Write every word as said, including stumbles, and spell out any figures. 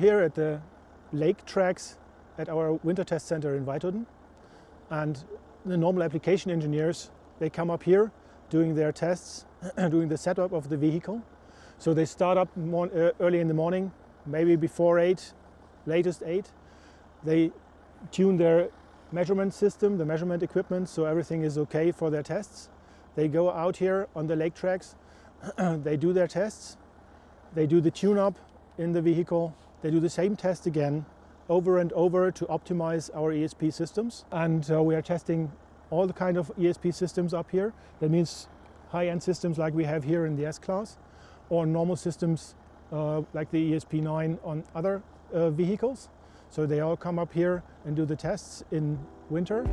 here at the lake tracks at our winter test center in Weithoden, and the normal application engineers, they come up here doing their tests, doing the setup of the vehicle. So they start up more, uh, early in the morning, maybe before eight, latest eight. They tune their measurement system, the measurement equipment, so everything is okay for their tests. They go out here on the lake tracks, they do their tests, they do the tune-up in the vehicle, they do the same test again, over and over, to optimize our E S P systems. And uh, we are testing all the kind of E S P systems up here. That means high-end systems like we have here in the S-Class, or normal systems uh, like the E S P nine on other uh, vehicles. So they all come up here and do the tests in winter.